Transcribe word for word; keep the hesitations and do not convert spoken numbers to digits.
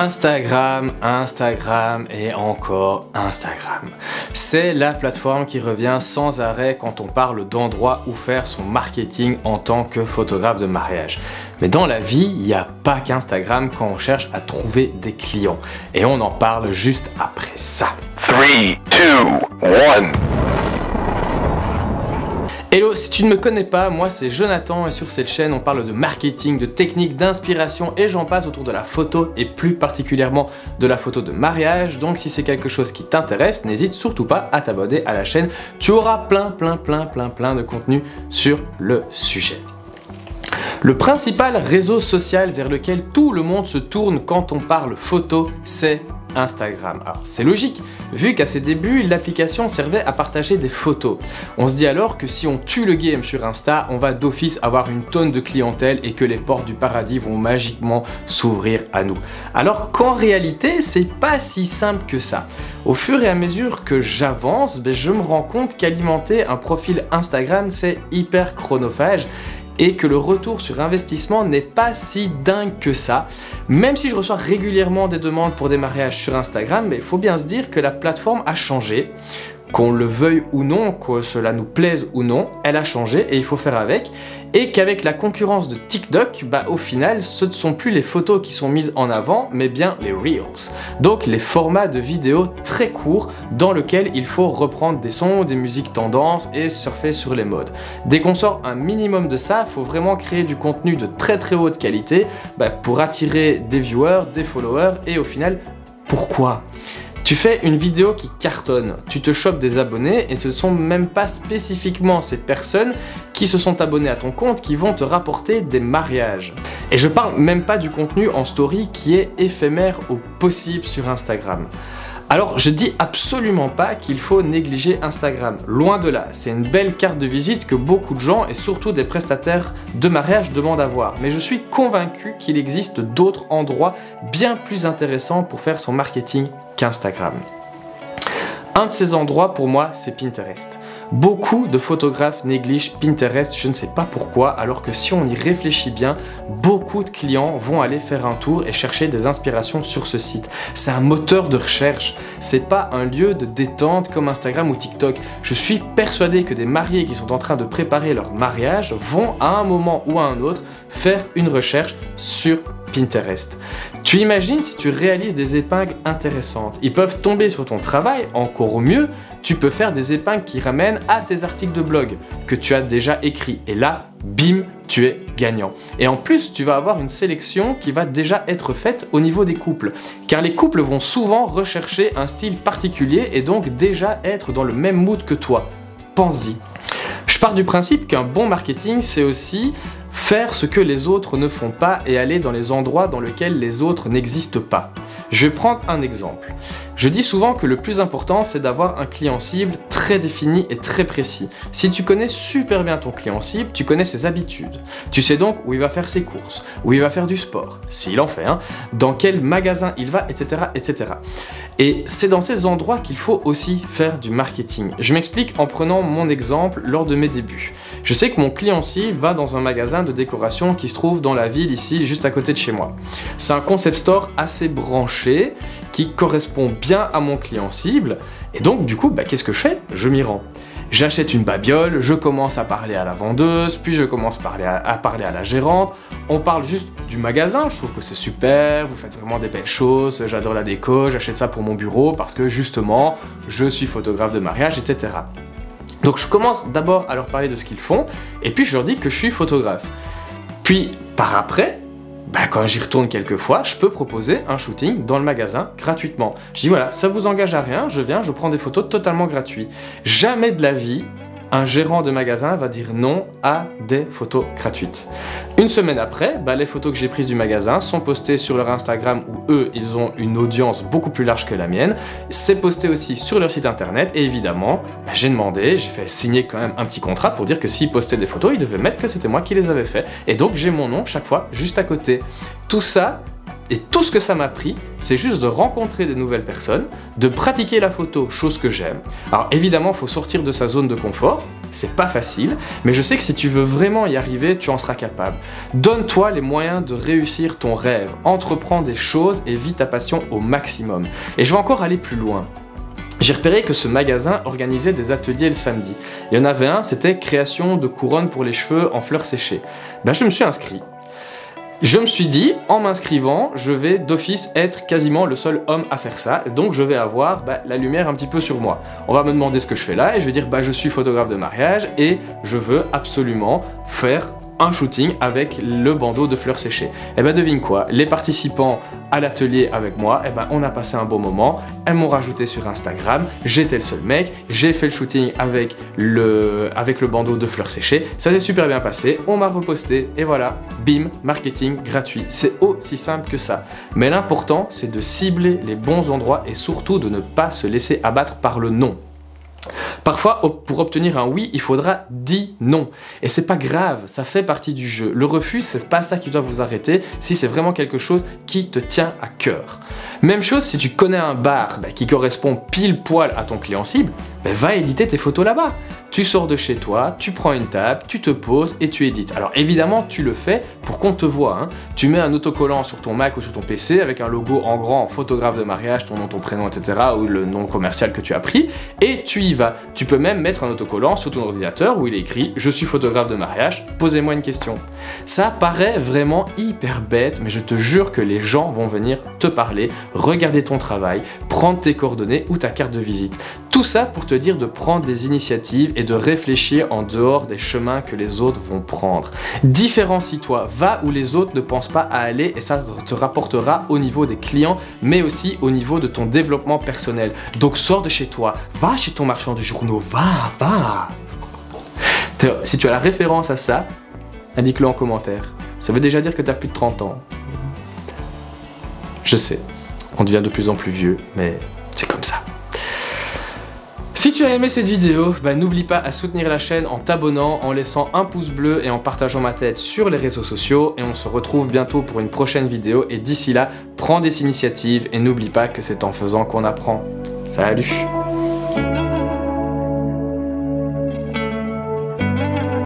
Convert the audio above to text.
Instagram, Instagram et encore Instagram. C'est la plateforme qui revient sans arrêt quand on parle d'endroits où faire son marketing en tant que photographe de mariage. Mais dans la vie, il n'y a pas qu'Instagram quand on cherche à trouver des clients. Et on en parle juste après ça. trois, deux, un... Hello, si tu ne me connais pas, moi c'est Jonathan et sur cette chaîne on parle de marketing, de technique, d'inspiration et j'en passe autour de la photo et plus particulièrement de la photo de mariage. Donc si c'est quelque chose qui t'intéresse, n'hésite surtout pas à t'abonner à la chaîne. Tu auras plein plein plein plein plein de contenu sur le sujet. Le principal réseau social vers lequel tout le monde se tourne quand on parle photo, c'est Instagram. Alors c'est logique, vu qu'à ses débuts, l'application servait à partager des photos. On se dit alors que si on tue le game sur Insta, on va d'office avoir une tonne de clientèle et que les portes du paradis vont magiquement s'ouvrir à nous. Alors qu'en réalité, c'est pas si simple que ça. Au fur et à mesure que j'avance, ben, je me rends compte qu'alimenter un profil Instagram, c'est hyper chronophage et que le retour sur investissement n'est pas si dingue que ça. Même si je reçois régulièrement des demandes pour des mariages sur Instagram, mais il faut bien se dire que la plateforme a changé. Qu'on le veuille ou non, que cela nous plaise ou non, elle a changé et il faut faire avec. Et qu'avec la concurrence de TikTok, bah au final, ce ne sont plus les photos qui sont mises en avant, mais bien les Reels. Donc les formats de vidéos très courts dans lesquels il faut reprendre des sons, des musiques tendances et surfer sur les modes. Dès qu'on sort un minimum de ça, il faut vraiment créer du contenu de très très haute qualité bah, pour attirer des viewers, des followers et au final, pourquoi ? Tu fais une vidéo qui cartonne, tu te chopes des abonnés et ce ne sont même pas spécifiquement ces personnes qui se sont abonnées à ton compte qui vont te rapporter des mariages. Et je parle même pas du contenu en story qui est éphémère au possible sur Instagram. Alors je dis absolument pas qu'il faut négliger Instagram, loin de là, c'est une belle carte de visite que beaucoup de gens et surtout des prestataires de mariage demandent à voir. Mais je suis convaincu qu'il existe d'autres endroits bien plus intéressants pour faire son marketing qu'Instagram. Un de ces endroits pour moi c'est Pinterest. Beaucoup de photographes négligent Pinterest, je ne sais pas pourquoi, alors que si on y réfléchit bien, beaucoup de clients vont aller faire un tour et chercher des inspirations sur ce site. C'est un moteur de recherche, c'est pas un lieu de détente comme Instagram ou TikTok. Je suis persuadé que des mariés qui sont en train de préparer leur mariage vont à un moment ou à un autre faire une recherche sur Pinterest. Tu imagines si tu réalises des épingles intéressantes. Ils peuvent tomber sur ton travail, encore au mieux, tu peux faire des épingles qui ramènent à tes articles de blog que tu as déjà écrits. Et là, bim, tu es gagnant. Et en plus, tu vas avoir une sélection qui va déjà être faite au niveau des couples. Car les couples vont souvent rechercher un style particulier et donc déjà être dans le même mood que toi. Pense-y. Je pars du principe qu'un bon marketing, c'est aussi faire ce que les autres ne font pas et aller dans les endroits dans lesquels les autres n'existent pas. Je vais prendre un exemple. Je dis souvent que le plus important, c'est d'avoir un client cible très défini et très précis. Si tu connais super bien ton client cible, tu connais ses habitudes. Tu sais donc où il va faire ses courses, où il va faire du sport, s'il en fait, hein, dans quel magasin il va, et cetera et cetera. Et c'est dans ces endroits qu'il faut aussi faire du marketing. Je m'explique en prenant mon exemple lors de mes débuts. Je sais que mon client cible va dans un magasin de décoration qui se trouve dans la ville ici, juste à côté de chez moi. C'est un concept store assez branché qui correspond bien à mon client cible et donc du coup, bah, qu'est-ce que je fais? Je m'y rends. J'achète une babiole, je commence à parler à la vendeuse, puis je commence à parler à, à parler à la gérante. On parle juste du magasin, je trouve que c'est super, vous faites vraiment des belles choses, j'adore la déco, j'achète ça pour mon bureau parce que justement, je suis photographe de mariage, et cetera. Donc je commence d'abord à leur parler de ce qu'ils font et puis je leur dis que je suis photographe. Puis par après, bah, quand j'y retourne quelques fois, je peux proposer un shooting dans le magasin gratuitement. Je dis voilà, ça vous engage à rien, je viens, je prends des photos totalement gratuites. Jamais de la vie, un gérant de magasin va dire non à des photos gratuites. Une semaine après, bah, les photos que j'ai prises du magasin sont postées sur leur Instagram où eux, ils ont une audience beaucoup plus large que la mienne. C'est posté aussi sur leur site internet et évidemment, bah, j'ai demandé, j'ai fait signer quand même un petit contrat pour dire que s'ils postaient des photos, ils devaient mettre que c'était moi qui les avais fait. Et donc, j'ai mon nom chaque fois juste à côté. Tout ça, et tout ce que ça m'a pris, c'est juste de rencontrer des nouvelles personnes, de pratiquer la photo, chose que j'aime. Alors évidemment, il faut sortir de sa zone de confort, c'est pas facile, mais je sais que si tu veux vraiment y arriver, tu en seras capable. Donne-toi les moyens de réussir ton rêve, entreprends des choses et vis ta passion au maximum. Et je vais encore aller plus loin. J'ai repéré que ce magasin organisait des ateliers le samedi. Il y en avait un, c'était création de couronnes pour les cheveux en fleurs séchées. Ben, je me suis inscrit. Je me suis dit, en m'inscrivant, je vais d'office être quasiment le seul homme à faire ça, donc je vais avoir bah, la lumière un petit peu sur moi. On va me demander ce que je fais là, et je vais dire, bah, je suis photographe de mariage, et je veux absolument faire un shooting avec le bandeau de fleurs séchées. Et ben devine quoi, les participants à l'atelier avec moi, et ben on a passé un bon moment, elles m'ont rajouté sur Instagram, j'étais le seul mec, j'ai fait le shooting avec le, avec le bandeau de fleurs séchées, ça s'est super bien passé, on m'a reposté, et voilà, bim, marketing gratuit. C'est aussi simple que ça. Mais l'important, c'est de cibler les bons endroits et surtout de ne pas se laisser abattre par le non. Parfois, pour obtenir un oui, il faudra dix non. Et c'est pas grave, ça fait partie du jeu. Le refus, c'est pas ça qui doit vous arrêter si c'est vraiment quelque chose qui te tient à cœur. Même chose si tu connais un bar bah, qui correspond pile poil à ton client cible, bah, va éditer tes photos là-bas. Tu sors de chez toi, tu prends une table, tu te poses et tu édites. Alors évidemment, tu le fais pour qu'on te voit. Hein. Tu mets un autocollant sur ton Mac ou sur ton P C avec un logo en grand, photographe de mariage, ton nom, ton prénom, et cetera ou le nom commercial que tu as pris et tu y vas. Tu peux même mettre un autocollant sur ton ordinateur où il est écrit « Je suis photographe de mariage, posez-moi une question ». Ça paraît vraiment hyper bête, mais je te jure que les gens vont venir te parler, regarder ton travail, prendre tes coordonnées ou ta carte de visite. Tout ça pour te dire de prendre des initiatives et de réfléchir en dehors des chemins que les autres vont prendre. Différencie-toi, va où les autres ne pensent pas à aller et ça te rapportera au niveau des clients, mais aussi au niveau de ton développement personnel. Donc sors de chez toi, va chez ton marchand de journaux, va, va. Si tu as la référence à ça, indique-le en commentaire. Ça veut déjà dire que tu as plus de trente ans. Je sais, on devient de plus en plus vieux, mais c'est comme ça. Si tu as aimé cette vidéo, bah, n'oublie pas à soutenir la chaîne en t'abonnant, en laissant un pouce bleu et en partageant ma tête sur les réseaux sociaux. Et on se retrouve bientôt pour une prochaine vidéo. Et d'ici là, prends des initiatives et n'oublie pas que c'est en faisant qu'on apprend. Salut!